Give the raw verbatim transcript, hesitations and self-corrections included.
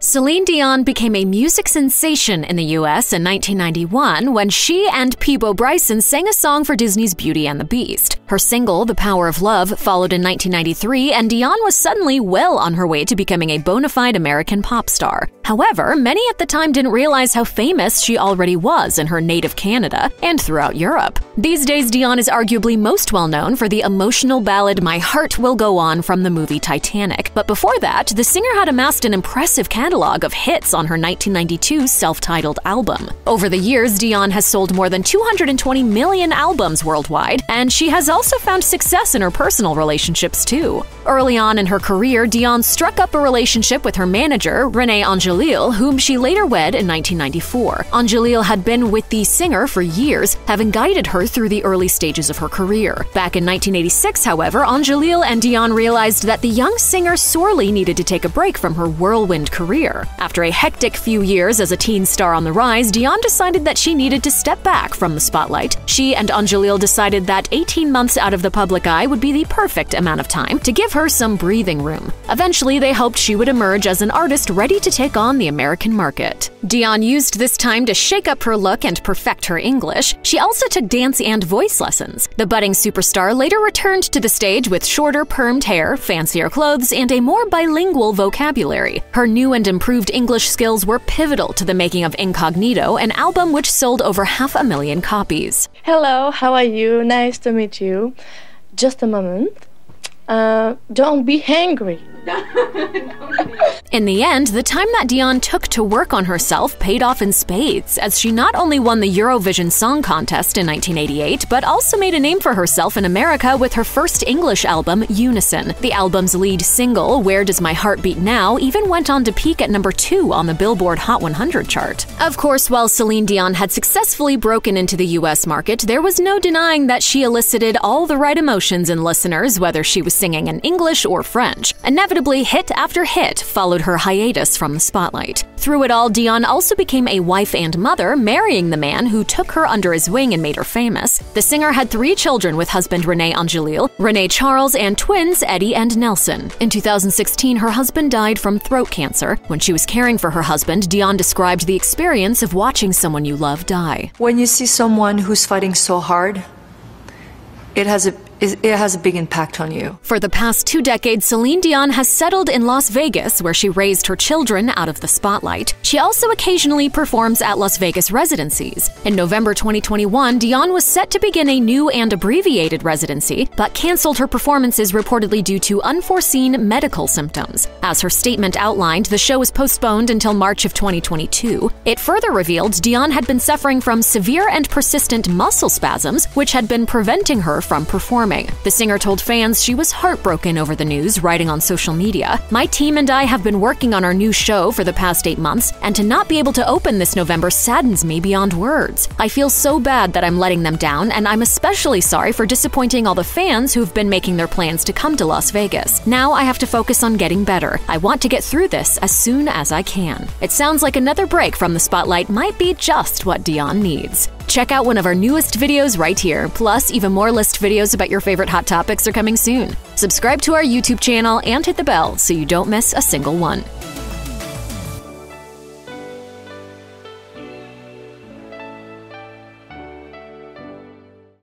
Celine Dion became a music sensation in the U S in nineteen ninety-one when she and Peabo Bryson sang a song for Disney's Beauty and the Beast. Her single, The Power of Love, followed in nineteen ninety-three, and Dion was suddenly well on her way to becoming a bona fide American pop star. However, many at the time didn't realize how famous she already was in her native Canada and throughout Europe. These days, Dion is arguably most well known for the emotional ballad My Heart Will Go On from the movie Titanic. But before that, the singer had amassed an impressive catalog of hits on her nineteen ninety-two self-titled album. Over the years, Dion has sold more than two hundred twenty million albums worldwide, and she has also found success in her personal relationships too. Early on in her career, Dion struck up a relationship with her manager, René Angelil, whom she later wed in nineteen ninety-four. Angelil had been with the singer for years, having guided her through the early stages of her career. Back in nineteen eighty-six, however, Angelil and Dion realized that the young singer sorely needed to take a break from her whirlwind career. After a hectic few years as a teen star on the rise, Dion decided that she needed to step back from the spotlight. She and Angelil decided that eighteen months out of the public eye would be the perfect amount of time to give her some breathing room. Eventually, they hoped she would emerge as an artist ready to take on the American market. Dion used this time to shake up her look and perfect her English. She also took dance and voice lessons. The budding superstar later returned to the stage with shorter permed hair, fancier clothes, and a more bilingual vocabulary. Her new and improved English skills were pivotal to the making of Incognito, an album which sold over half a million copies. Hello, how are you? Nice to meet you. Just a moment. Uh, don't be hangry. In the end, the time that Dion took to work on herself paid off in spades, as she not only won the Eurovision Song Contest in nineteen eighty-eight, but also made a name for herself in America with her first English album, Unison. The album's lead single, Where Does My Heart Beat Now?, even went on to peak at number two on the Billboard Hot one hundred chart. Of course, while Celine Dion had successfully broken into the U S market, there was no denying that she elicited all the right emotions in listeners, whether she was singing in English or French. Inevitably, hit after hit followed her hiatus from the spotlight. Through it all, Dion also became a wife and mother, marrying the man who took her under his wing and made her famous. The singer had three children with husband René Angelil, René Charles, and twins Eddie and Nelson. In two thousand sixteen, her husband died from throat cancer. When she was caring for her husband, Dion described the experience of watching someone you love die. When you see someone who's fighting so hard, it has a It has a big impact on you. For the past two decades, Celine Dion has settled in Las Vegas, where she raised her children out of the spotlight. She also occasionally performs at Las Vegas residencies. In November twenty twenty-one, Dion was set to begin a new and abbreviated residency, but canceled her performances reportedly due to unforeseen medical symptoms. As her statement outlined, the show was postponed until March of twenty twenty-two. It further revealed Dion had been suffering from severe and persistent muscle spasms, which had been preventing her from performing. The singer told fans she was heartbroken over the news, writing on social media, "My team and I have been working on our new show for the past eight months, and to not be able to open this November saddens me beyond words. I feel so bad that I'm letting them down, and I'm especially sorry for disappointing all the fans who've been making their plans to come to Las Vegas. Now I have to focus on getting better. I want to get through this as soon as I can." It sounds like another break from the spotlight might be just what Dion needs. Check out one of our newest videos right here. Plus, even more list videos about your favorite hot topics are coming soon. Subscribe to our YouTube channel and hit the bell so you don't miss a single one.